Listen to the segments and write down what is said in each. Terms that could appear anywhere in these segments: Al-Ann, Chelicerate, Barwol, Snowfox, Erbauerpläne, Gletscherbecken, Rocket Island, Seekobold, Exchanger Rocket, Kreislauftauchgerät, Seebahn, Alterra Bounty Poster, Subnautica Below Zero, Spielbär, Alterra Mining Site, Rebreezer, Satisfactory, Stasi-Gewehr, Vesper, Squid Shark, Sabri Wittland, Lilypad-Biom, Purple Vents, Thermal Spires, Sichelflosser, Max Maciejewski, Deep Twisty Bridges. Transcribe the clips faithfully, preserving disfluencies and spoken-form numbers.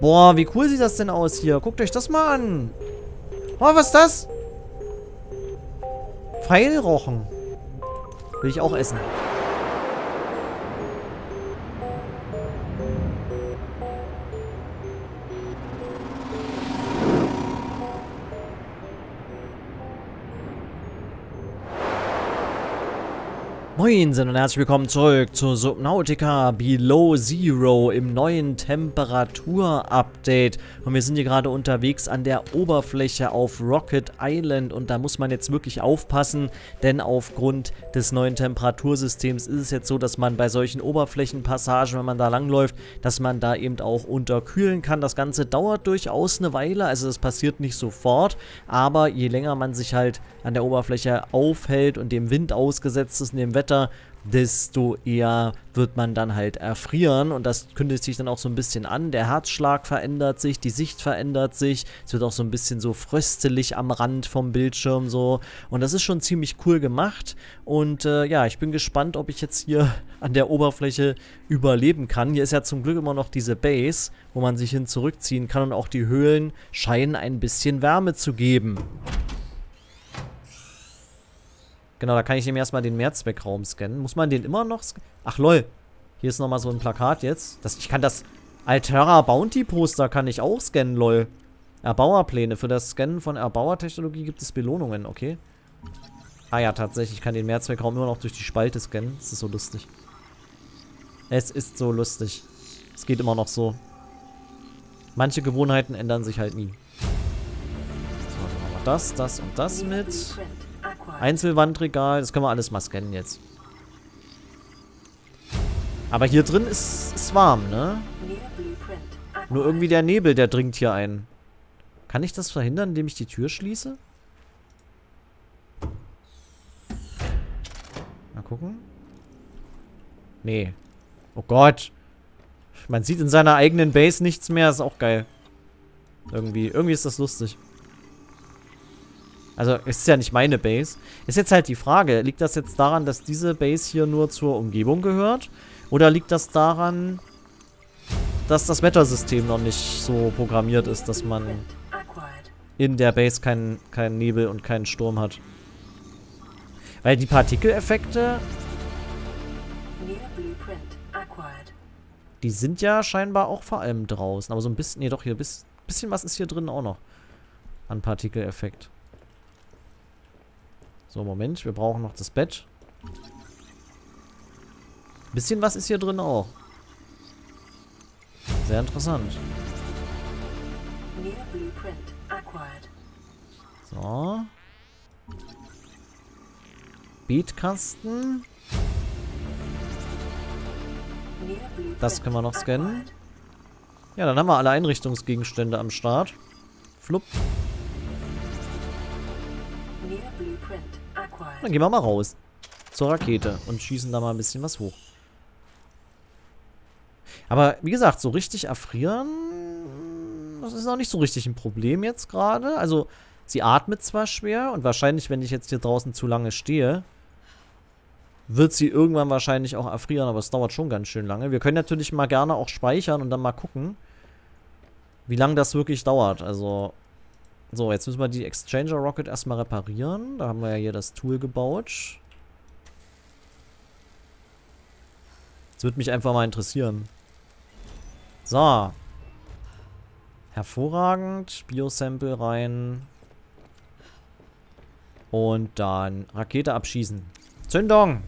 Boah, wie cool sieht das denn aus hier? Guckt euch das mal an. Oh, was ist das? Pfeilrochen. Will ich auch essen. Moin sind und herzlich willkommen zurück zu Subnautica Below Zero im neuen Temperatur-Update. Und wir sind hier gerade unterwegs an der Oberfläche auf Rocket Island und da muss man jetzt wirklich aufpassen, denn aufgrund des neuen Temperatursystems ist es jetzt so, dass man bei solchen Oberflächenpassagen, wenn man da langläuft, dass man da eben auch unterkühlen kann. Das Ganze dauert durchaus eine Weile, also das passiert nicht sofort, aber je länger man sich halt an der Oberfläche aufhält und dem Wind ausgesetzt ist und dem Wetter, desto eher wird man dann halt erfrieren und das kündigt sich dann auch so ein bisschen an. Der Herzschlag verändert sich, die Sicht verändert sich, es wird auch so ein bisschen so fröstelig am Rand vom Bildschirm so und das ist schon ziemlich cool gemacht und äh, ja, ich bin gespannt, ob ich jetzt hier an der Oberfläche überleben kann. Hier ist ja zum Glück immer noch diese Base, wo man sich hin zurückziehen kann und auch die Höhlen scheinen ein bisschen Wärme zu geben. Genau, da kann ich dem erstmal den Mehrzweckraum scannen. Muss man den immer noch scannen? Ach lol, hier ist nochmal so ein Plakat jetzt. Das, ich kann das Alterra Bounty Poster kann ich auch scannen, lol. Erbauerpläne. Für das Scannen von Erbauertechnologie gibt es Belohnungen, okay. Ah ja, tatsächlich, ich kann den Mehrzweckraum immer noch durch die Spalte scannen. Das ist so lustig. Es ist so lustig. Es geht immer noch so. Manche Gewohnheiten ändern sich halt nie. So, dann machen wir das, das und das mit. Einzelwandregal, das können wir alles mal scannen jetzt. Aber hier drin ist es warm, ne? Nur irgendwie der Nebel, der dringt hier ein. Kann ich das verhindern, indem ich die Tür schließe? Mal gucken. Nee. Oh Gott. Man sieht in seiner eigenen Base nichts mehr, ist auch geil. Irgendwie, irgendwie ist das lustig. Also, es ist ja nicht meine Base. Ist jetzt halt die Frage, liegt das jetzt daran, dass diese Base hier nur zur Umgebung gehört? Oder liegt das daran, dass das Wettersystem noch nicht so programmiert ist, dass man in der Base keinen kein Nebel und keinen Sturm hat? Weil die Partikeleffekte, die sind ja scheinbar auch vor allem draußen. Aber so ein bisschen, nee doch, hier ein bisschen was ist hier drin auch noch an Partikeleffekt. So, Moment, wir brauchen noch das Bett. Bisschen was ist hier drin auch. Sehr interessant. So. Beetkasten. Das können wir noch scannen. Ja, dann haben wir alle Einrichtungsgegenstände am Start. Flupp. Dann gehen wir mal raus zur Rakete und schießen da mal ein bisschen was hoch. Aber wie gesagt, so richtig erfrieren, das ist noch nicht so richtig ein Problem jetzt gerade. Also sie atmet zwar schwer und wahrscheinlich, wenn ich jetzt hier draußen zu lange stehe, wird sie irgendwann wahrscheinlich auch erfrieren, aber es dauert schon ganz schön lange. Wir können natürlich mal gerne auch speichern und dann mal gucken, wie lange das wirklich dauert. Also so, jetzt müssen wir die Exchanger Rocket erstmal reparieren. Da haben wir ja hier das Tool gebaut. Das würde mich einfach mal interessieren. So. Hervorragend. Biosample rein. Und dann Rakete abschießen. Zündung!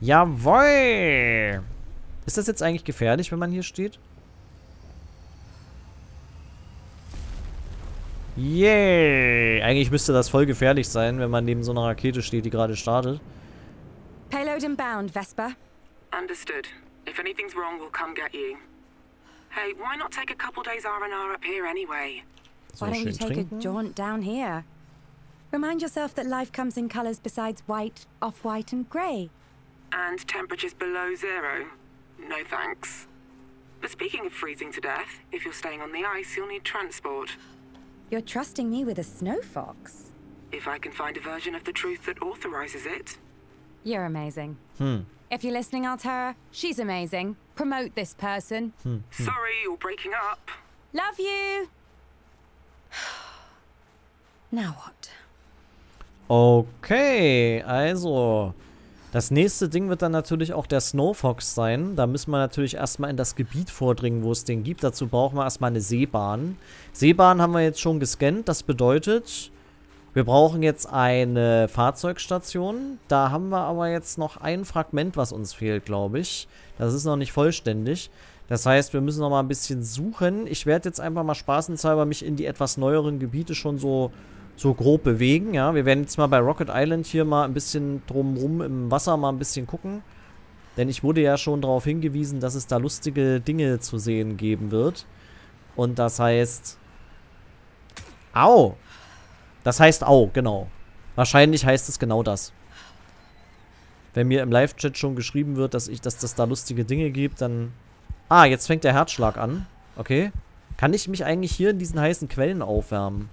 Jawohl! Ist das jetzt eigentlich gefährlich, wenn man hier steht? Yay! Yeah. Eigentlich müsste das voll gefährlich sein, wenn man neben so einer Rakete steht, die gerade startet. Payload inbound, Vesper. Understood. If anything's wrong, we'll come get you. Hey, why not take a couple days R and R up here anyway? Why don't you take a jaunt down here? Remind yourself that life comes in colors besides white, off-white and grey. And temperatures below zero. No thanks. But speaking of freezing to death, if you're staying on the ice, you'll need transport. You're trusting me with a Snowfox? If I can find a version of the truth that authorizes it. You're amazing. Hmm. If you're listening, Alterra, she's amazing. Promote this person. Hm, hm. Sorry, you're breaking up. Love you. Now what? Okay, also das nächste Ding wird dann natürlich auch der Snowfox sein. Da müssen wir natürlich erstmal in das Gebiet vordringen, wo es den gibt. Dazu brauchen wir erstmal eine Seebahn. Seebahn haben wir jetzt schon gescannt. Das bedeutet, wir brauchen jetzt eine Fahrzeugstation. Da haben wir aber jetzt noch ein Fragment, was uns fehlt, glaube ich. Das ist noch nicht vollständig. Das heißt, wir müssen noch mal ein bisschen suchen. Ich werde jetzt einfach mal spaßenshalber mich in die etwas neueren Gebiete schon so... so grob bewegen, ja. Wir werden jetzt mal bei Rocket Island hier mal ein bisschen drumrum im Wasser mal ein bisschen gucken. Denn ich wurde ja schon darauf hingewiesen, dass es da lustige Dinge zu sehen geben wird. Und das heißt... Au! Das heißt au, genau. Wahrscheinlich heißt es genau das. Wenn mir im Live-Chat schon geschrieben wird, dass ich, dass das da lustige Dinge gibt, dann... Ah, jetzt fängt der Herzschlag an. Okay. Kann ich mich eigentlich hier in diesen heißen Quellen aufwärmen?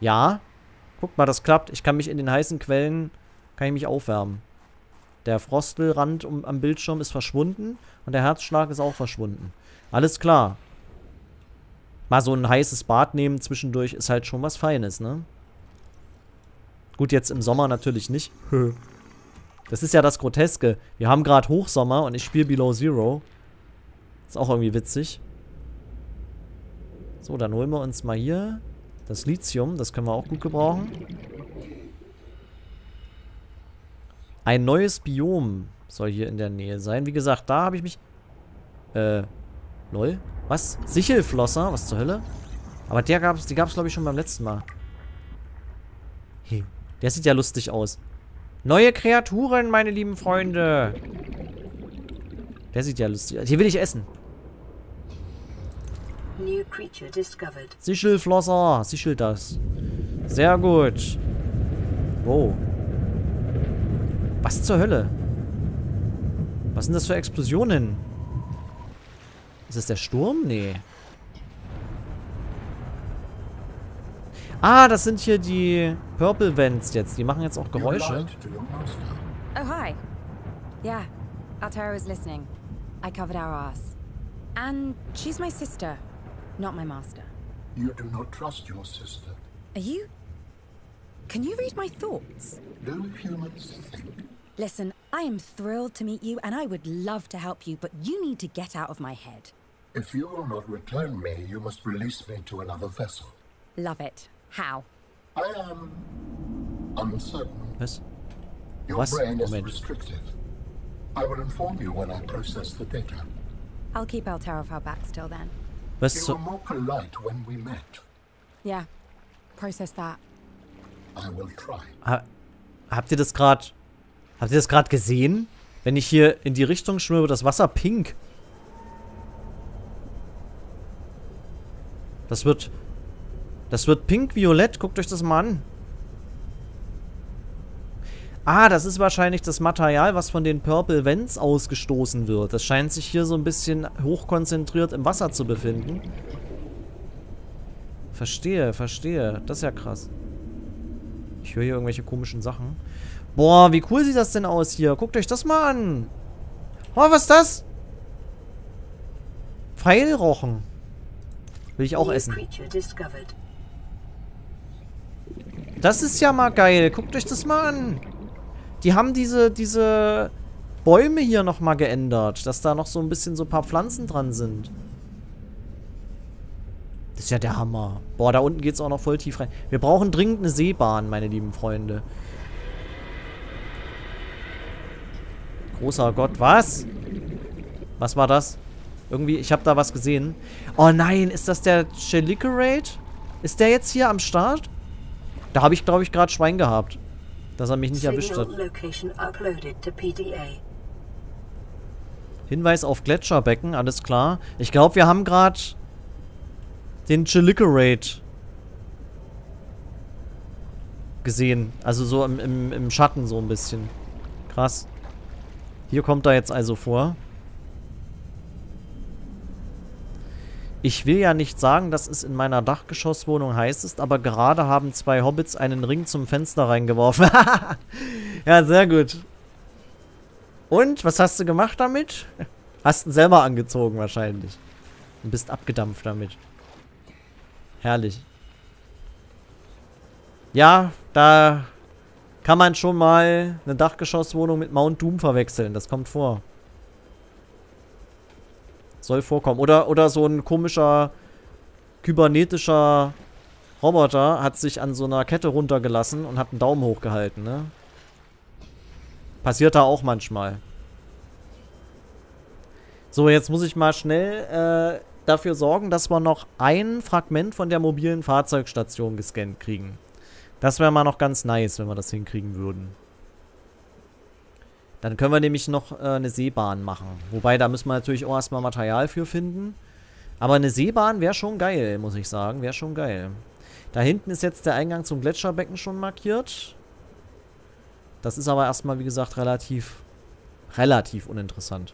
Ja, guck mal, das klappt. Ich kann mich in den heißen Quellen, kann ich mich aufwärmen. Der Frostelrand um, am Bildschirm ist verschwunden und der Herzschlag ist auch verschwunden. Alles klar. Mal so ein heißes Bad nehmen zwischendurch ist halt schon was Feines, ne? Gut, jetzt im Sommer natürlich nicht. Das ist ja das Groteske. Wir haben gerade Hochsommer und ich spiele Below Zero. Ist auch irgendwie witzig. So, dann holen wir uns mal hier... das Lithium, das können wir auch gut gebrauchen. Ein neues Biom soll hier in der Nähe sein. Wie gesagt, da habe ich mich... Äh, lol. Was? Sichelflosser? Was zur Hölle? Aber der gab's, die gab es, glaube ich, schon beim letzten Mal. Hey, der sieht ja lustig aus. Neue Kreaturen, meine lieben Freunde. Der sieht ja lustig aus. Hier will ich essen. New creature discovered. Sichelflosser, sichelt das. Sehr gut. Wow. Was zur Hölle? Was sind das für Explosionen? Ist das der Sturm? Nee. Ah, das sind hier die Purple Vents jetzt. Die machen jetzt auch Geräusche. Oh, hi. Yeah, Alterra is listening. I covered our ass. And she's my sister. Not my master. You do not trust your sister. Are you? Can you read my thoughts? No humans think. Listen, I am thrilled to meet you and I would love to help you, but you need to get out of my head. If you will not return me, you must release me to another vessel. Love it. How? I am uncertain. Yes. Your Was? brain is Moment. restrictive. I will inform you when I process the data. I'll keep Alterra off our backs till then. Was zu ha habt ihr das gerade? Habt ihr das gerade gesehen? Wenn ich hier in die Richtung schwimme, wird das Wasser pink. Das wird, das wird pink-violett. Guckt euch das mal an. Ah, das ist wahrscheinlich das Material, was von den Purple Vents ausgestoßen wird. Das scheint sich hier so ein bisschen hochkonzentriert im Wasser zu befinden. Verstehe, verstehe. Das ist ja krass. Ich höre hier irgendwelche komischen Sachen. Boah, wie cool sieht das denn aus hier? Guckt euch das mal an. Oh, was ist das? Pfeilrochen. Will ich auch essen. Das ist ja mal geil. Guckt euch das mal an. Die haben diese, diese Bäume hier nochmal geändert, dass da noch so ein bisschen so ein paar Pflanzen dran sind. Das ist ja der Hammer. Boah, da unten geht's auch noch voll tief rein. Wir brauchen dringend eine Seebahn, meine lieben Freunde. Großer Gott, was? Was war das? Irgendwie, ich habe da was gesehen. Oh nein, ist das der Chelicerate? Ist der jetzt hier am Start? Da habe ich, glaube ich, gerade Schwein gehabt. Dass er mich nicht erwischt hat. Hinweis auf Gletscherbecken, alles klar. Ich glaube, wir haben gerade den Chelicerate gesehen. Also so im, im, im Schatten so ein bisschen. Krass. Hier kommt er jetzt also vor. Ich will ja nicht sagen, dass es in meiner Dachgeschosswohnung heiß ist, aber gerade haben zwei Hobbits einen Ring zum Fenster reingeworfen. Ja, sehr gut. Und was hast du gemacht damit? Hast ihn selber angezogen wahrscheinlich. Und bist abgedampft damit. Herrlich. Ja, da kann man schon mal eine Dachgeschosswohnung mit Mount Doom verwechseln. Das kommt vor. Soll vorkommen. Oder, oder so ein komischer kybernetischer Roboter hat sich an so einer Kette runtergelassen und hat einen Daumen hochgehalten, ne? Passiert da auch manchmal. So, jetzt muss ich mal schnell äh, dafür sorgen, dass wir noch ein Fragment von der mobilen Fahrzeugstation gescannt kriegen. Das wäre mal noch ganz nice, wenn wir das hinkriegen würden. Dann können wir nämlich noch äh, eine Seebahn machen. Wobei, da müssen wir natürlich auch erstmal Material für finden. Aber eine Seebahn wäre schon geil, muss ich sagen. Wäre schon geil. Da hinten ist jetzt der Eingang zum Gletscherbecken schon markiert. Das ist aber erstmal, wie gesagt, relativ, relativ uninteressant.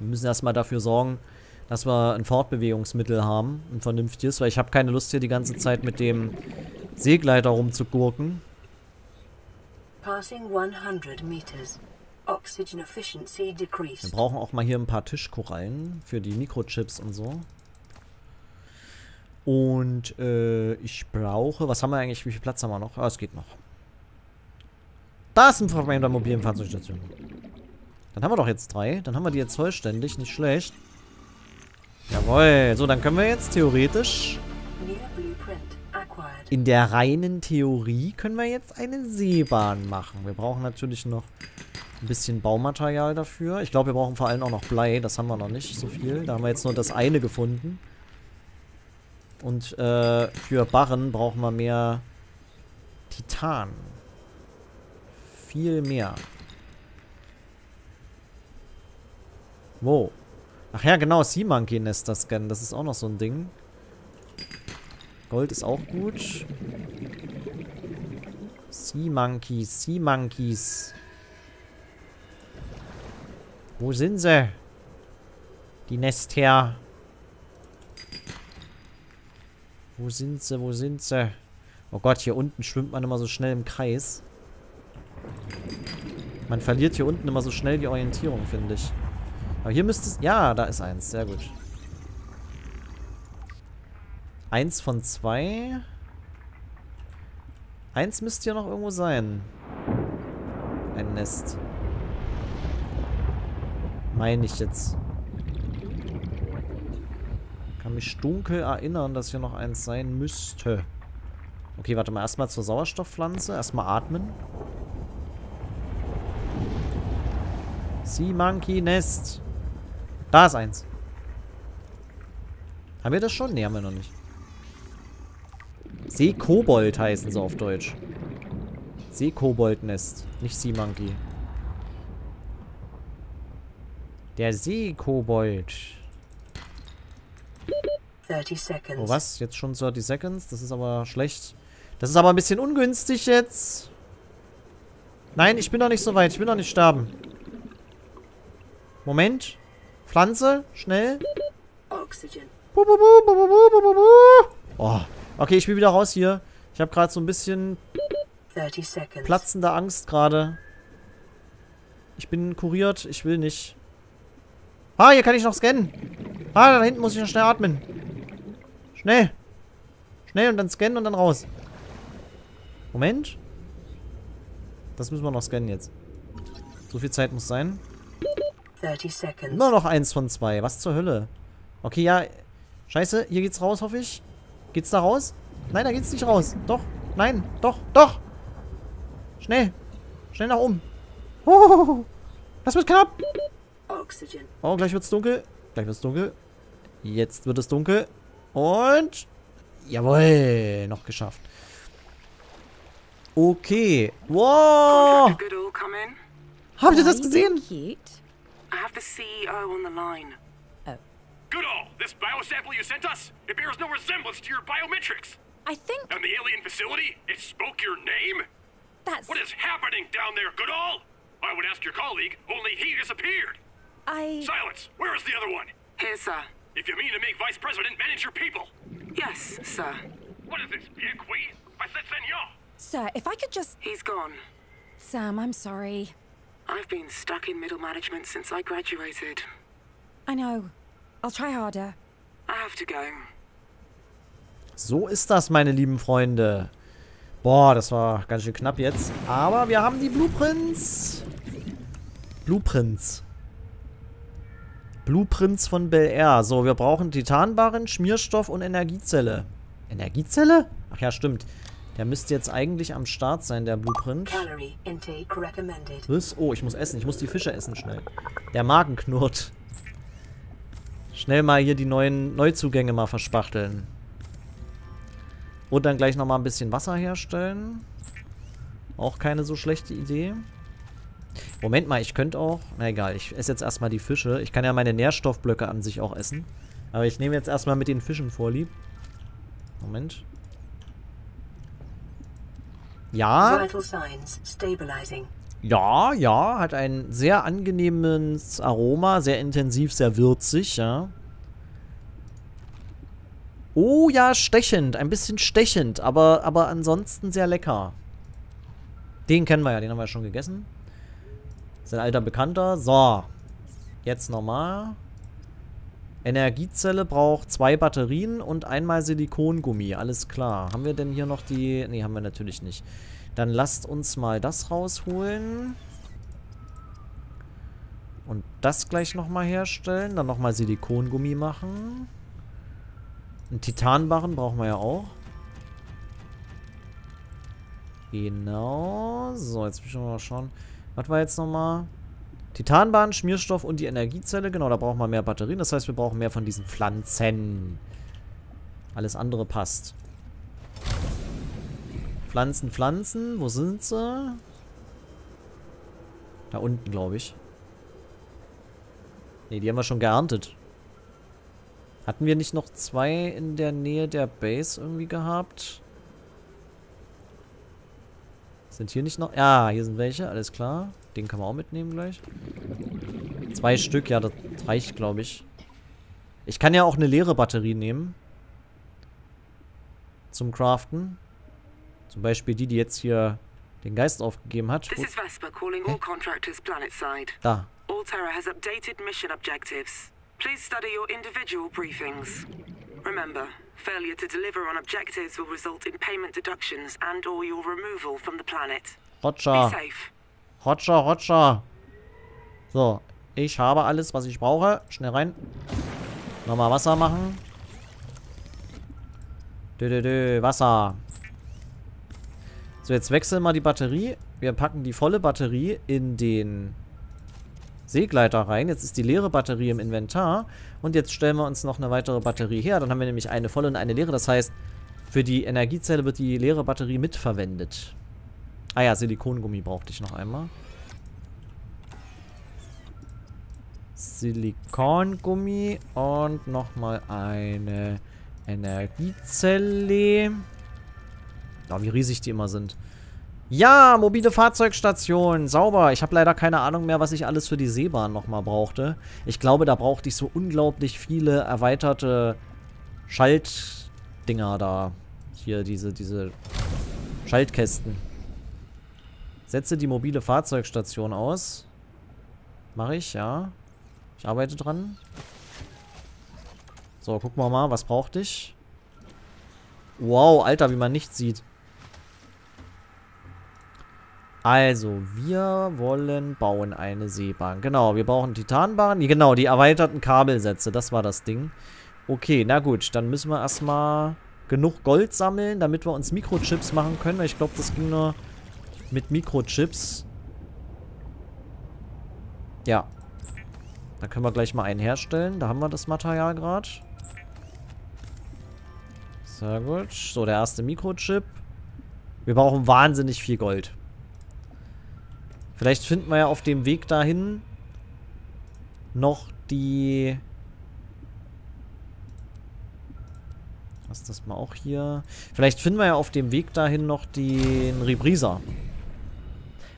Wir müssen erstmal dafür sorgen, dass wir ein Fortbewegungsmittel haben, ein vernünftiges, weil ich habe keine Lust, hier die ganze Zeit mit dem Seegleiter rumzugurken. Wir brauchen auch mal hier ein paar Tischkorallen für die Mikrochips und so. Und äh, ich brauche, was haben wir eigentlich, wie viel Platz haben wir noch? Ah, es geht noch. Da ist ein Fragment der mobilen Fahrzeugstation. Dann haben wir doch jetzt drei. Dann haben wir die jetzt vollständig. Nicht schlecht. Jawohl. So, dann können wir jetzt theoretisch... In der reinen Theorie können wir jetzt eine Seebahn machen. Wir brauchen natürlich noch ein bisschen Baumaterial dafür. Ich glaube, wir brauchen vor allem auch noch Blei. Das haben wir noch nicht so viel. Da haben wir jetzt nur das eine gefunden. Und äh, für Barren brauchen wir mehr Titan. Viel mehr. Wow. Ach ja, genau, Sea-Monkey-Nester scannen. Das ist auch noch so ein Ding. Gold ist auch gut. Sea-Monkeys, Sea-Monkeys. Wo sind sie? Die Nester. Wo sind sie, wo sind sie? Oh Gott, hier unten schwimmt man immer so schnell im Kreis. Man verliert hier unten immer so schnell die Orientierung, finde ich. Aber hier müsste es... Ja, da ist eins. Sehr gut. Eins von zwei. Eins müsste hier noch irgendwo sein. Ein Nest. Meine ich jetzt. Kann mich dunkel erinnern, dass hier noch eins sein müsste. Okay, warte mal. Erstmal zur Sauerstoffpflanze. Erstmal atmen. Sea Monkey Nest. Da ist eins. Haben wir das schon? Ne, haben wir noch nicht. Seekobold heißen sie auf Deutsch. Seekobold Nest. Nicht Sea Monkey. Der Seekobold. Oh, was? Jetzt schon dreißig Seconds? Das ist aber schlecht. Das ist aber ein bisschen ungünstig jetzt. Nein, ich bin noch nicht so weit. Ich will noch nicht sterben. Moment. Pflanze. Schnell. Bu, bu, bu, bu, bu, bu, bu, bu. Oh. Okay, ich will wieder raus hier. Ich habe gerade so ein bisschen platzende Angst gerade. Ich bin kuriert. Ich will nicht. Ah, hier kann ich noch scannen. Ah, da hinten muss ich noch schnell atmen. Schnell. Schnell und dann scannen und dann raus. Moment. Das müssen wir noch scannen jetzt. So viel Zeit muss sein. Nur noch eins von zwei. Was zur Hölle? Okay, ja. Scheiße, hier geht's raus, hoffe ich. Geht's da raus? Nein, da geht's nicht raus. Doch, nein, doch, doch. Schnell. Schnell nach oben. Oh, das wird knapp. Oh, gleich wird's dunkel. Gleich wird's dunkel. Jetzt wird es dunkel. Und... Jawohl, noch geschafft. Okay. Wow. Habt ihr das gesehen? I have the C E O on the line. Oh. Goodall, this biosample you sent us, it bears no resemblance to your biometrics. I think... And the alien facility, it spoke your name? That's... What is happening down there, Goodall? I would ask your colleague, only he disappeared. I... Silence, where is the other one? Here, sir. If you mean to make Vice President manage your people. Yes, sir. What is this, Piqui? I said senor. Sir, if I could just... He's gone. Sam, I'm sorry. I've been stuck in middle management since I graduated. I know. I'll try harder. I have to go. So ist das, meine lieben Freunde. Boah, das war ganz schön knapp jetzt. Aber wir haben die Blueprints. Blueprints. Blueprints von Bel Air. So, wir brauchen Titanbarren, Schmierstoff und Energiezelle. Energiezelle? Ach ja, stimmt. Der müsste jetzt eigentlich am Start sein, der Blueprint. Was? Oh, ich muss essen. Ich muss die Fische essen schnell. Der Magen knurrt. Schnell mal hier die neuen Neuzugänge mal verspachteln. Und dann gleich nochmal ein bisschen Wasser herstellen. Auch keine so schlechte Idee. Moment mal, ich könnte auch... Na egal, ich esse jetzt erstmal die Fische. Ich kann ja meine Nährstoffblöcke an sich auch essen. Aber ich nehme jetzt erstmal mit den Fischen vorlieb. Moment. Ja. Ja, ja. Hat ein sehr angenehmes Aroma. Sehr intensiv, sehr würzig, ja. Oh ja, stechend. Ein bisschen stechend. Aber, aber ansonsten sehr lecker. Den kennen wir ja. Den haben wir ja schon gegessen. Ist ein alter Bekannter. So. Jetzt nochmal. Energiezelle braucht zwei Batterien und einmal Silikongummi. Alles klar. Haben wir denn hier noch die... Ne, haben wir natürlich nicht. Dann lasst uns mal das rausholen. Und das gleich nochmal herstellen. Dann nochmal Silikongummi machen. Einen Titanbarren brauchen wir ja auch. Genau. So, jetzt müssen wir mal schauen. Was war jetzt nochmal? Titanbahn, Schmierstoff und die Energiezelle. Genau, da brauchen wir mehr Batterien. Das heißt, wir brauchen mehr von diesen Pflanzen. Alles andere passt. Pflanzen, Pflanzen. Wo sind sie? Da unten, glaube ich. Ne, die haben wir schon geerntet. Hatten wir nicht noch zwei in der Nähe der Base irgendwie gehabt? Sind hier nicht noch... Ja, hier sind welche. Alles klar. Den kann man auch mitnehmen gleich. Zwei Stück, ja, das reicht, glaube ich. Ich kann ja auch eine leere Batterie nehmen. Zum Craften. Zum Beispiel die, die jetzt hier den Geist aufgegeben hat. This is Vesper calling all contractors planetside. Da. Alterra has updated mission objectives. Please study your individual briefings. Remember, failure to deliver on objectives will result in payment deductions and or your removal from the planet. Roger. Be safe. Roger, Roger. So, ich habe alles, was ich brauche. Schnell rein. Nochmal Wasser machen. Dö, dö, dö, Wasser. So, jetzt wechseln wir die Batterie. Wir packen die volle Batterie in den Seegleiter rein. Jetzt ist die leere Batterie im Inventar. Und jetzt stellen wir uns noch eine weitere Batterie her. Dann haben wir nämlich eine volle und eine leere. Das heißt, für die Energiezelle wird die leere Batterie mitverwendet. Ah ja, Silikongummi brauchte ich noch einmal. Silikongummi und nochmal eine Energiezelle. Oh, wie riesig die immer sind. Ja, mobile Fahrzeugstation. Sauber. Ich habe leider keine Ahnung mehr, was ich alles für die Seebahn nochmal brauchte. Ich glaube, da brauchte ich so unglaublich viele erweiterte Schaltdinger da. Hier, diese, diese Schaltkästen. Setze die mobile Fahrzeugstation aus. Mache ich, ja. Ich arbeite dran. So, gucken wir mal, was braucht ich? Wow, Alter, wie man nichts sieht. Also, wir wollen bauen eine Seebahn. Genau, wir brauchen Titanbahnen. Genau, die erweiterten Kabelsätze, das war das Ding. Okay, na gut, dann müssen wir erstmal genug Gold sammeln, damit wir uns Mikrochips machen können. Weil ich glaube, das ging nur... mit Mikrochips. Ja. Da können wir gleich mal einen herstellen. Da haben wir das Material gerade. Sehr gut. So, der erste Mikrochip. Wir brauchen wahnsinnig viel Gold. Vielleicht finden wir ja auf dem Weg dahin noch die... Lass das mal auch hier. Vielleicht finden wir ja auf dem Weg dahin noch den Rebreezer.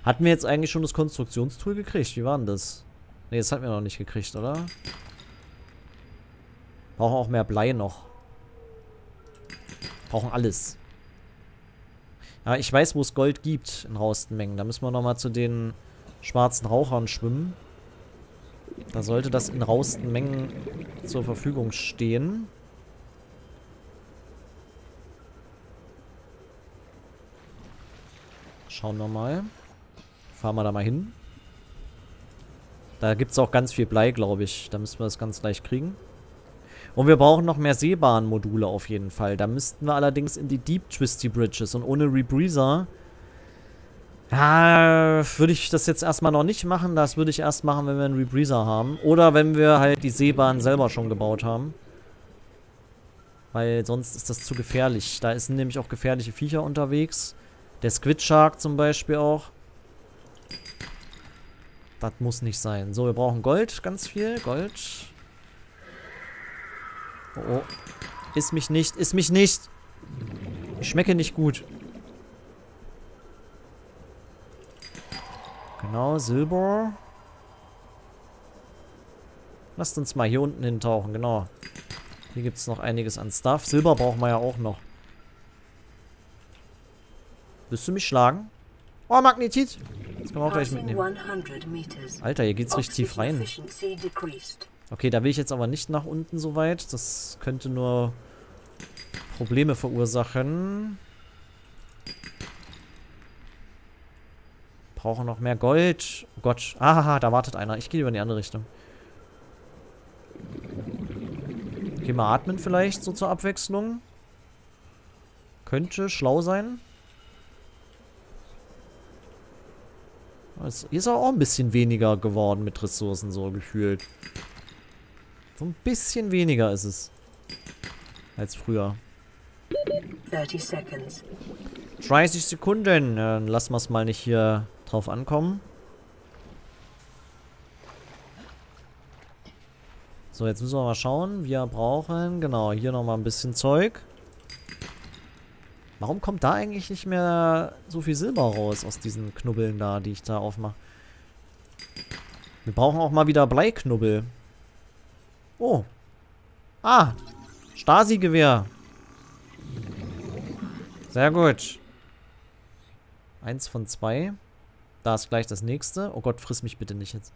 Hatten wir jetzt eigentlich schon das Konstruktionstool gekriegt? Wie war denn das? Ne, das hatten wir noch nicht gekriegt, oder? Brauchen auch mehr Blei noch. Brauchen alles. Ja, ich weiß, wo es Gold gibt in rausten Mengen. Da müssen wir nochmal zu den schwarzen Rauchern schwimmen. Da sollte das in rausten Mengen zur Verfügung stehen. Schauen wir mal. Fahren wir da mal hin. Da gibt es auch ganz viel Blei, glaube ich. Da müssen wir das ganz leicht kriegen. Und wir brauchen noch mehr Seebahn-Module auf jeden Fall. Da müssten wir allerdings in die Deep Twisty Bridges. Und ohne Rebreezer ah, würde ich das jetzt erstmal noch nicht machen. Das würde ich erst machen, wenn wir einen Rebreezer haben. Oder wenn wir halt die Seebahn selber schon gebaut haben. Weil sonst ist das zu gefährlich. Da sind nämlich auch gefährliche Viecher unterwegs. Der Squid Shark zum Beispiel auch. Das muss nicht sein. So, wir brauchen Gold. Ganz viel Gold. Oh, oh. Iss mich nicht. Iss mich nicht. Ich schmecke nicht gut. Genau, Silber. Lasst uns mal hier unten hintauchen. Genau. Hier gibt es noch einiges an Stuff. Silber brauchen wir ja auch noch. Willst du mich schlagen? Oh, Magnetit! Das können wir auch gleich mitnehmen. Alter, hier geht's richtig tief rein. Okay, da will ich jetzt aber nicht nach unten so weit. Das könnte nur Probleme verursachen. Brauche noch mehr Gold. Oh Gott. Ah, da wartet einer. Ich gehe lieber in die andere Richtung. Okay, mal atmen vielleicht, so zur Abwechslung. Könnte schlau sein. Hier ist auch ein bisschen weniger geworden mit Ressourcen, so gefühlt. So ein bisschen weniger ist es. Als früher. dreißig Sekunden. Dann lassen wir es mal nicht hier drauf ankommen. So, jetzt müssen wir mal schauen. Wir brauchen, genau, hier nochmal ein bisschen Zeug. Warum kommt da eigentlich nicht mehr so viel Silber raus aus diesen Knubbeln da, die ich da aufmache? Wir brauchen auch mal wieder Bleiknubbel. Oh. Ah. Stasi-Gewehr. Sehr gut. Eins von zwei. Da ist gleich das nächste. Oh Gott, friss mich bitte nicht jetzt.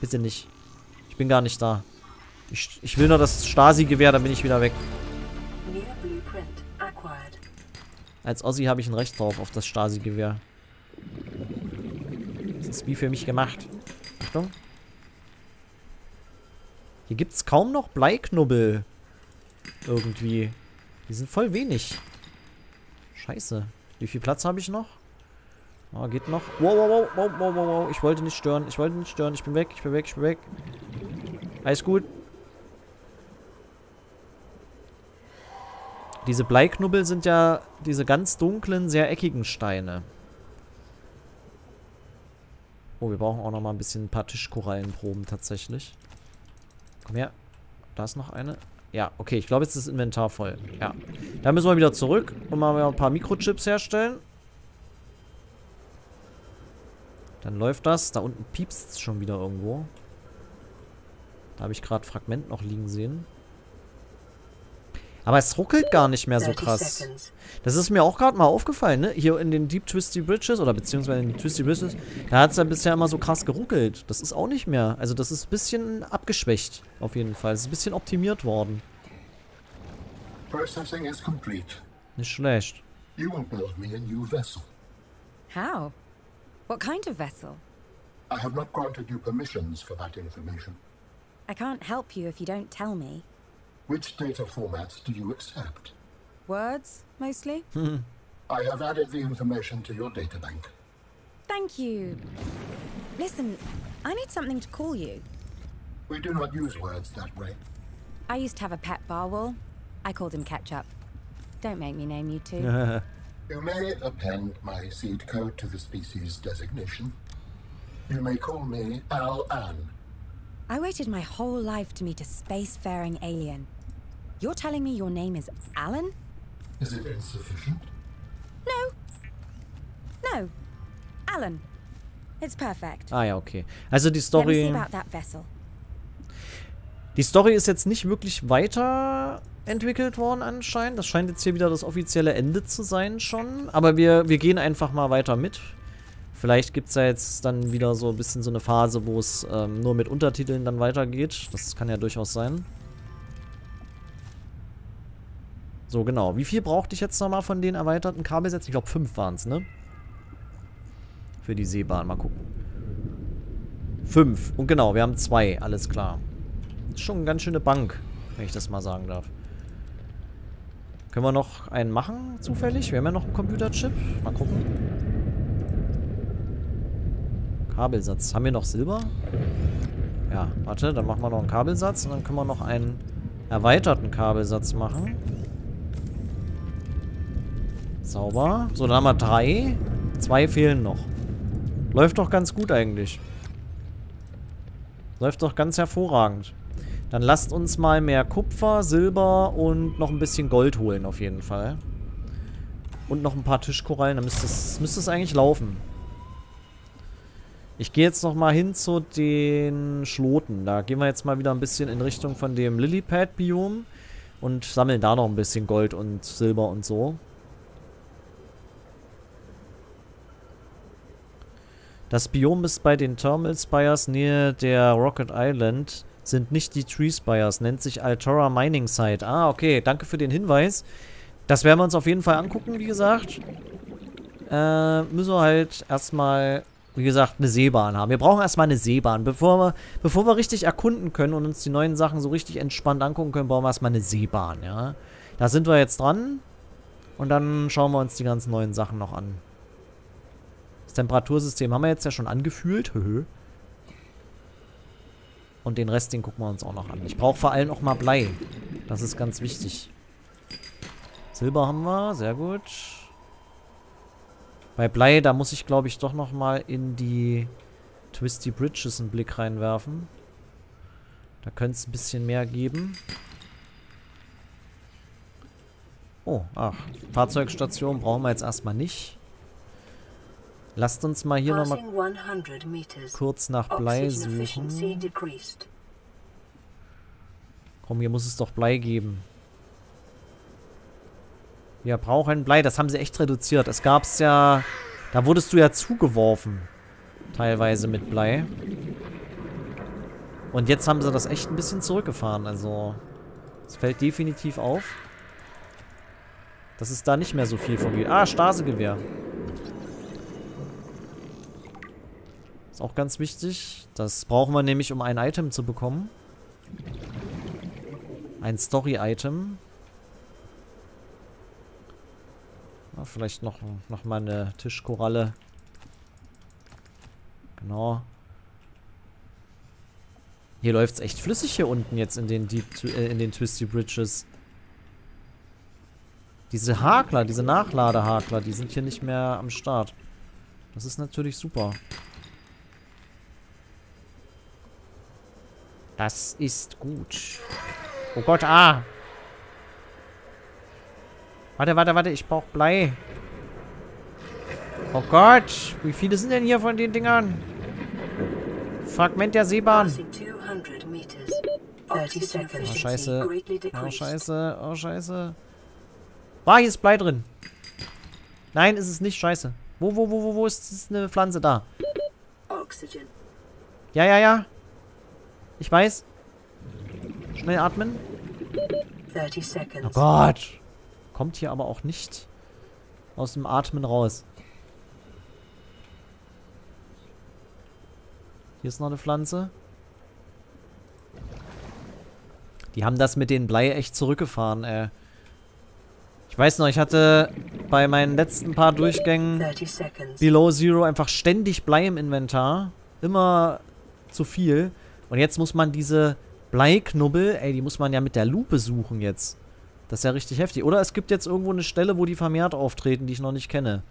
Bitte nicht. Ich bin gar nicht da. Ich, ich will nur das Stasi-Gewehr, dann bin ich wieder weg. Als Ossi habe ich ein Recht drauf auf das Stasi-Gewehr. Das ist wie für mich gemacht. Achtung. Hier gibt es kaum noch Bleiknubbel. Irgendwie. Die sind voll wenig. Scheiße. Wie viel Platz habe ich noch? Ah, geht noch. Wow, wow, wow, wow, wow, wow. Ich wollte nicht stören. Ich wollte nicht stören. Ich bin weg. Ich bin weg. Ich bin weg. Alles gut. Diese Bleiknubbel sind ja diese ganz dunklen, sehr eckigen Steine. Oh, wir brauchen auch noch mal ein bisschen ein paar Tischkorallenproben tatsächlich. Komm her. Da ist noch eine. Ja, okay. Ich glaube, jetzt ist das Inventar voll. Ja. Da müssen wir wieder zurück und mal ein paar Mikrochips herstellen. Dann läuft das. Da unten piepst es schon wieder irgendwo. Da habe ich gerade ein Fragment noch liegen sehen. Aber es ruckelt gar nicht mehr so krass. Das ist mir auch gerade mal aufgefallen, ne? Hier in den Deep Twisty Bridges, oder beziehungsweise in den Twisty Bridges, da hat es ja bisher immer so krass geruckelt. Das ist auch nicht mehr. Also das ist ein bisschen abgeschwächt, auf jeden Fall. Es ist ein bisschen optimiert worden. Processing is complete. Nicht schlecht. You will build me a new vessel. How? What kind of vessel? I have not granted you permissions for that information. I can't help you if you don't tell me. Which data formats do you accept? Words, mostly. I have added the information to your data bank. Thank you. Listen, I need something to call you. We do not use words that way. I used to have a pet Barwol. I called him Ketchup. Don't make me name you two. You may append my seed code to the species designation. You may call me Al-Ann. I waited my whole life to meet a spacefaring alien. You're telling me your name is Alan? Is it insufficient? No. No. Alan. It's perfect. Ah ja, okay. Also die Story... Let me see about that vessel. Die Story ist jetzt nicht wirklich weiterentwickelt worden anscheinend. Das scheint jetzt hier wieder das offizielle Ende zu sein schon. Aber wir, wir gehen einfach mal weiter mit. Vielleicht gibt es ja jetzt dann wieder so ein bisschen so eine Phase, wo es ähm, nur mit Untertiteln dann weitergeht. Das kann ja durchaus sein. So, genau. Wie viel brauchte ich jetzt nochmal von den erweiterten Kabelsätzen? Ich glaube, fünf waren es, ne? Für die Seebahn. Mal gucken. Fünf. Und genau, wir haben zwei. Alles klar. Ist schon eine ganz schöne Bank, wenn ich das mal sagen darf. Können wir noch einen machen, zufällig? Wir haben ja noch einen Computerchip. Mal gucken. Kabelsatz. Haben wir noch Silber? Ja, warte. Dann machen wir noch einen Kabelsatz. Und dann können wir noch einen erweiterten Kabelsatz machen. Sauber. So, dann haben wir drei. Zwei fehlen noch. Läuft doch ganz gut eigentlich. Läuft doch ganz hervorragend. Dann lasst uns mal mehr Kupfer, Silber und noch ein bisschen Gold holen auf jeden Fall. Und noch ein paar Tischkorallen. Dann müsste es, müsste es eigentlich laufen. Ich gehe jetzt nochmal hin zu den Schloten. Da gehen wir jetzt mal wieder ein bisschen in Richtung von dem Lilypad-Biom. Und sammeln da noch ein bisschen Gold und Silber und so. Das Biom ist bei den Thermal Spires nähe der Rocket Island, sind nicht die Tree Spires, nennt sich Alterra Mining Site. Ah, okay, danke für den Hinweis. Das werden wir uns auf jeden Fall angucken, wie gesagt. Äh, müssen wir halt erstmal, wie gesagt, eine Seebahn haben. Wir brauchen erstmal eine Seebahn. Bevor wir, bevor wir richtig erkunden können und uns die neuen Sachen so richtig entspannt angucken können, brauchen wir erstmal eine Seebahn, ja. Da sind wir jetzt dran und dann schauen wir uns die ganzen neuen Sachen noch an. Temperatursystem haben wir jetzt ja schon angefühlt. Und den Rest, den gucken wir uns auch noch an. Ich brauche vor allem auch mal Blei. Das ist ganz wichtig. Silber haben wir. Sehr gut. Bei Blei, da muss ich, glaube ich, doch noch mal in die Twisty Bridges einen Blick reinwerfen. Da könnte es ein bisschen mehr geben. Oh, ach. Fahrzeugstation brauchen wir jetzt erstmal nicht. Lasst uns mal hier nochmal kurz nach Blei suchen. Komm, hier muss es doch Blei geben. Wir brauchen Blei. Das haben sie echt reduziert. Es gab's ja... Da wurdest du ja zugeworfen. Teilweise mit Blei. Und jetzt haben sie das echt ein bisschen zurückgefahren. Also, es fällt definitiv auf, dass es da nicht mehr so viel von geht. Ah, Stasi-Gewehr. Ist auch ganz wichtig. Das brauchen wir nämlich, um ein Item zu bekommen. Ein Story-Item. Ja, vielleicht noch, noch mal eine Tischkoralle. Genau. Hier läuft es echt flüssig hier unten jetzt in den, Deep, äh, in den Twisty Bridges. Diese Hakler, diese Nachladehakler, die sind hier nicht mehr am Start. Das ist natürlich super. Das ist gut. Oh Gott, ah! Warte, warte, warte, ich brauche Blei. Oh Gott, wie viele sind denn hier von den Dingern? Fragment der Seebahn. Oh Scheiße, oh Scheiße, oh Scheiße. Ah, hier ist Blei drin. Nein, ist es nicht, Scheiße. Wo, wo, wo, wo, wo ist, ist eine Pflanze da? Ja, ja, ja. Ich weiß. Schnell atmen. Oh Gott. Kommt hier aber auch nicht aus dem Atmen raus. Hier ist noch eine Pflanze. Die haben das mit den Blei echt zurückgefahren, ey. Ich weiß noch, ich hatte bei meinen letzten paar Durchgängen Below Zero einfach ständig Blei im Inventar. Immer zu viel. Und jetzt muss man diese Bleiknubbel, ey, die muss man ja mit der Lupe suchen jetzt. Das ist ja richtig heftig. Oder es gibt jetzt irgendwo eine Stelle, wo die vermehrt auftreten, die ich noch nicht kenne.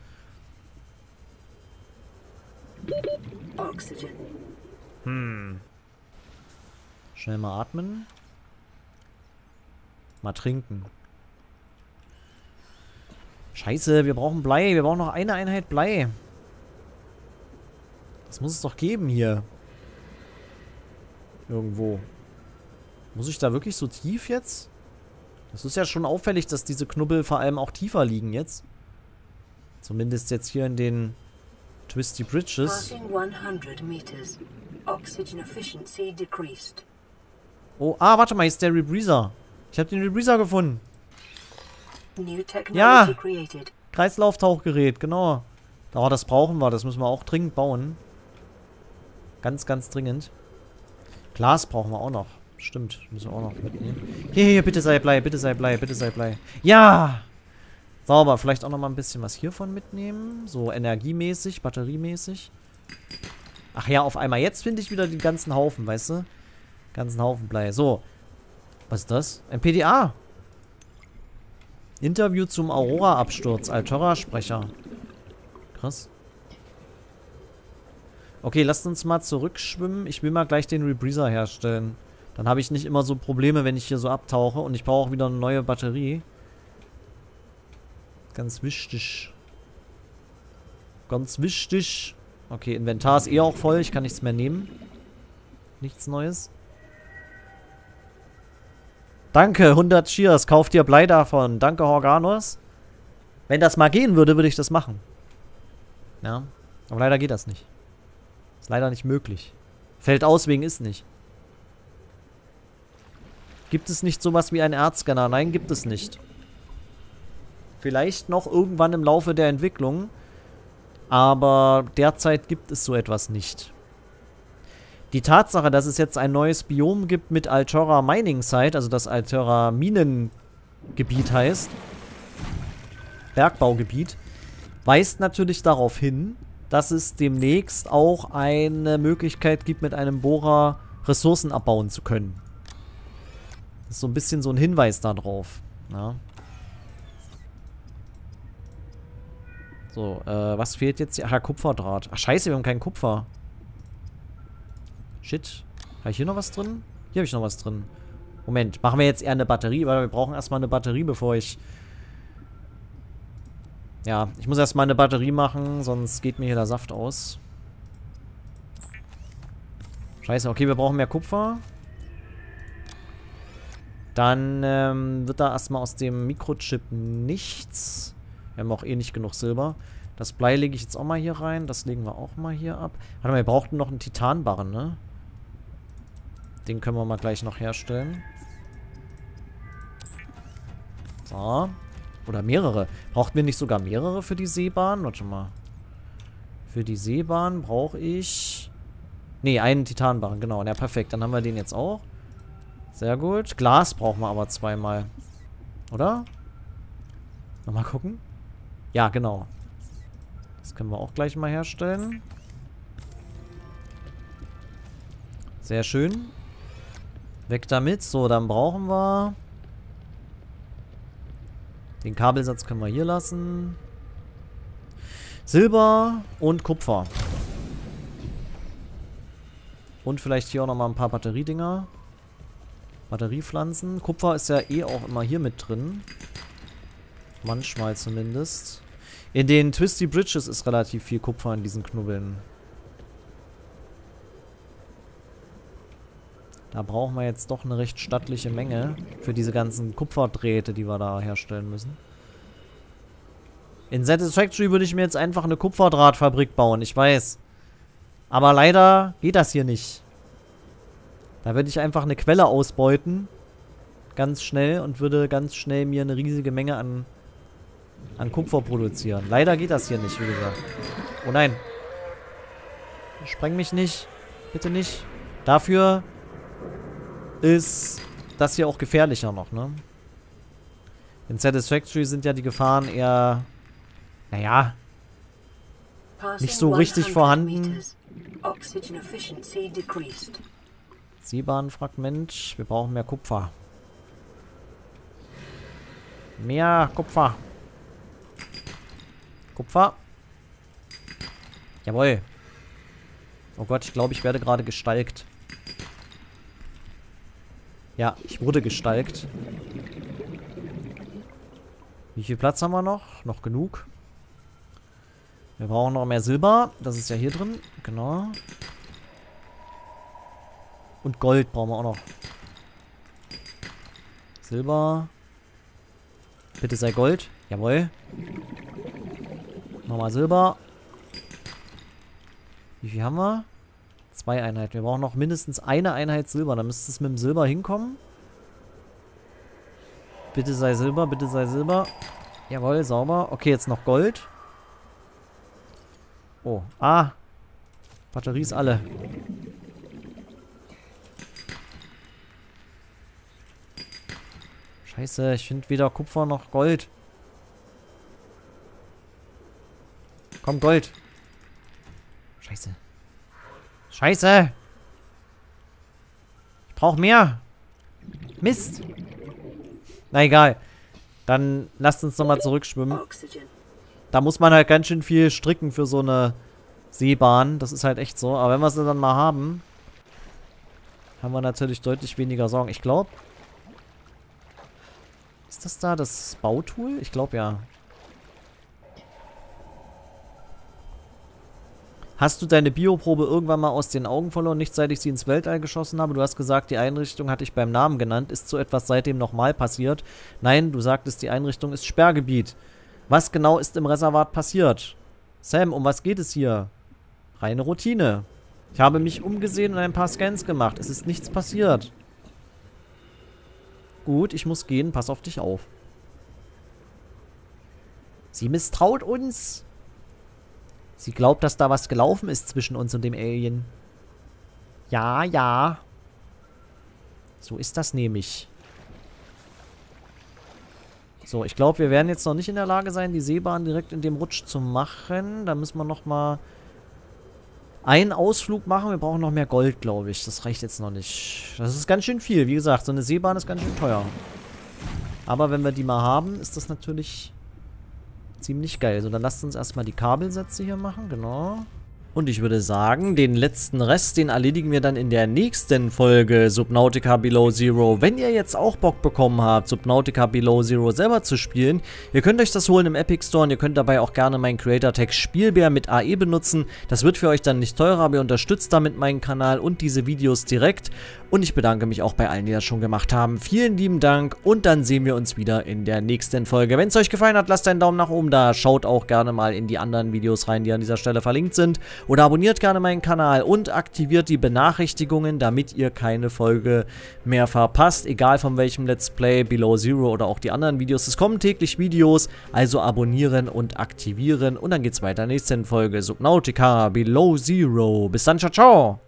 Hm. Schnell mal atmen. Mal trinken. Scheiße, wir brauchen Blei. Wir brauchen noch eine Einheit Blei. Das muss es doch geben hier. Irgendwo. Muss ich da wirklich so tief jetzt? Das ist ja schon auffällig, dass diese Knubbel vor allem auch tiefer liegen jetzt. Zumindest jetzt hier in den Twisty Bridges. Oh, ah, warte mal, hier ist der Rebreezer. Ich habe den Rebreezer gefunden. Ja, Kreislauftauchgerät, genau. Oh, das brauchen wir, das müssen wir auch dringend bauen. Ganz, ganz dringend. Glas brauchen wir auch noch. Stimmt, müssen wir auch noch mitnehmen. Hier, hier, bitte sei Blei, bitte sei Blei, bitte sei Blei. Ja! Sauber, vielleicht auch noch mal ein bisschen was hiervon mitnehmen. So energiemäßig, batteriemäßig. Ach ja, auf einmal. Jetzt finde ich wieder den ganzen Haufen, weißt du? Ganzen Haufen Blei. So. Was ist das? Ein P D A. Interview zum Aurora-Absturz. Alterra-Sprecher. Krass. Okay, lasst uns mal zurückschwimmen. Ich will mal gleich den Rebreezer herstellen. Dann habe ich nicht immer so Probleme, wenn ich hier so abtauche. Und ich brauche auch wieder eine neue Batterie. Ganz wichtig. Ganz wichtig. Okay, Inventar ist eh auch voll. Ich kann nichts mehr nehmen. Nichts Neues. Danke, hundert Cheers. Kauf dir Blei davon. Danke, Horganos. Wenn das mal gehen würde, würde ich das machen. Ja, aber leider geht das nicht. Ist leider nicht möglich. Fällt aus wegen ist nicht. Gibt es nicht sowas wie einen Erzscanner? Nein, gibt es nicht. Vielleicht noch irgendwann im Laufe der Entwicklung. Aber derzeit gibt es so etwas nicht. Die Tatsache, dass es jetzt ein neues Biom gibt mit Alterra Mining Site, also das Alterra Minengebiet heißt, Bergbaugebiet, weist natürlich darauf hin, dass es demnächst auch eine Möglichkeit gibt, mit einem Bohrer Ressourcen abbauen zu können. Das ist so ein bisschen so ein Hinweis darauf. Ja. So, äh, was fehlt jetzt hier? Ach ja, Kupferdraht. Ach, scheiße, wir haben keinen Kupfer. Shit. Habe ich hier noch was drin? Hier habe ich noch was drin. Moment, machen wir jetzt eher eine Batterie, weil wir brauchen erstmal eine Batterie, bevor ich... Ja, ich muss erstmal eine Batterie machen, sonst geht mir hier der Saft aus. Scheiße, okay, wir brauchen mehr Kupfer. Dann ähm, wird da erstmal aus dem Mikrochip nichts. Wir haben auch eh nicht genug Silber. Das Blei lege ich jetzt auch mal hier rein. Das legen wir auch mal hier ab. Warte mal, wir brauchten noch einen Titanbarren, ne? Den können wir mal gleich noch herstellen. So. Oder mehrere. Brauchten wir nicht sogar mehrere für die Seebahn? Warte mal. Für die Seebahn brauche ich... Ne, einen Titanbarren, genau. Ja, perfekt. Dann haben wir den jetzt auch. Sehr gut. Glas brauchen wir aber zweimal. Oder? Nochmal gucken. Ja, genau. Das können wir auch gleich mal herstellen. Sehr schön. Weg damit. So, dann brauchen wir... Den Kabelsatz können wir hier lassen. Silber und Kupfer. Und vielleicht hier auch nochmal ein paar Batteriedinger. Batteriepflanzen. Kupfer ist ja eh auch immer hier mit drin. Manchmal zumindest. In den Twisty Bridges ist relativ viel Kupfer in diesen Knubbeln. Da brauchen wir jetzt doch eine recht stattliche Menge für diese ganzen Kupferdrähte, die wir da herstellen müssen. In Satisfactory würde ich mir jetzt einfach eine Kupferdrahtfabrik bauen, ich weiß. Aber leider geht das hier nicht. Da würde ich einfach eine Quelle ausbeuten. Ganz schnell und würde ganz schnell mir eine riesige Menge an... An Kupfer produzieren. Leider geht das hier nicht, wie gesagt. Oh nein. Spreng mich nicht. Bitte nicht. Dafür ist das hier auch gefährlicher noch, ne? In Satisfactory sind ja die Gefahren eher... Naja. Nicht so richtig vorhanden. Seebahnfragment. Wir brauchen mehr Kupfer. Mehr Kupfer. Kupfer. Jawohl. Oh Gott, ich glaube, ich werde gerade gestalkt. Ja, ich wurde gestalkt. Wie viel Platz haben wir noch? Noch genug. Wir brauchen noch mehr Silber. Das ist ja hier drin. Genau. Und Gold brauchen wir auch noch. Silber. Bitte sei Gold. Jawohl. Nochmal Silber. Wie viel haben wir? Zwei Einheiten. Wir brauchen noch mindestens eine Einheit Silber. Dann müsste es mit dem Silber hinkommen. Bitte sei Silber, bitte sei Silber. Jawohl, sauber. Okay, jetzt noch Gold. Oh, ah. Batterie ist alle. Scheiße, ich finde weder Kupfer noch Gold. Komm, Gold. Scheiße. Scheiße. Ich brauche mehr. Mist. Na egal. Dann lasst uns nochmal zurückschwimmen. Da muss man halt ganz schön viel stricken für so eine Seebahn. Das ist halt echt so. Aber wenn wir sie dann mal haben, haben wir natürlich deutlich weniger Sorgen. Ich glaube... Ist das da das Bautool? Ich glaube ja. Hast du deine Bioprobe irgendwann mal aus den Augen verloren? Nicht seit ich sie ins Weltall geschossen habe. Du hast gesagt, die Einrichtung hatte ich beim Namen genannt. Ist so etwas seitdem nochmal passiert? Nein, du sagtest, die Einrichtung ist Sperrgebiet. Was genau ist im Reservat passiert? Sam, um was geht es hier? Reine Routine. Ich habe mich umgesehen und ein paar Scans gemacht. Es ist nichts passiert. Gut, ich muss gehen. Pass auf dich auf. Sie misstraut uns. Sie glaubt, dass da was gelaufen ist zwischen uns und dem Alien. Ja, ja. So ist das nämlich. So, ich glaube, wir werden jetzt noch nicht in der Lage sein, die Seebahn direkt in dem Rutsch zu machen. Da müssen wir nochmal einen Ausflug machen. Wir brauchen noch mehr Gold, glaube ich. Das reicht jetzt noch nicht. Das ist ganz schön viel. Wie gesagt, so eine Seebahn ist ganz schön teuer. Aber wenn wir die mal haben, ist das natürlich... ziemlich geil. So, dann lasst uns erstmal die Kabelsätze hier machen, genau. Und ich würde sagen, den letzten Rest, den erledigen wir dann in der nächsten Folge Subnautica Below Zero. Wenn ihr jetzt auch Bock bekommen habt, Subnautica Below Zero selber zu spielen, ihr könnt euch das holen im Epic Store und ihr könnt dabei auch gerne meinen Creator-Tag Spielbär mit A E benutzen. Das wird für euch dann nicht teurer, aber ihr unterstützt damit meinen Kanal und diese Videos direkt. Und ich bedanke mich auch bei allen, die das schon gemacht haben. Vielen lieben Dank und dann sehen wir uns wieder in der nächsten Folge. Wenn es euch gefallen hat, lasst einen Daumen nach oben da. Schaut auch gerne mal in die anderen Videos rein, die an dieser Stelle verlinkt sind. Oder abonniert gerne meinen Kanal und aktiviert die Benachrichtigungen, damit ihr keine Folge mehr verpasst. Egal von welchem Let's Play, Below Zero oder auch die anderen Videos. Es kommen täglich Videos, also abonnieren und aktivieren. Und dann geht's weiter in der nächsten Folge Subnautica Below Zero. Bis dann, ciao, ciao!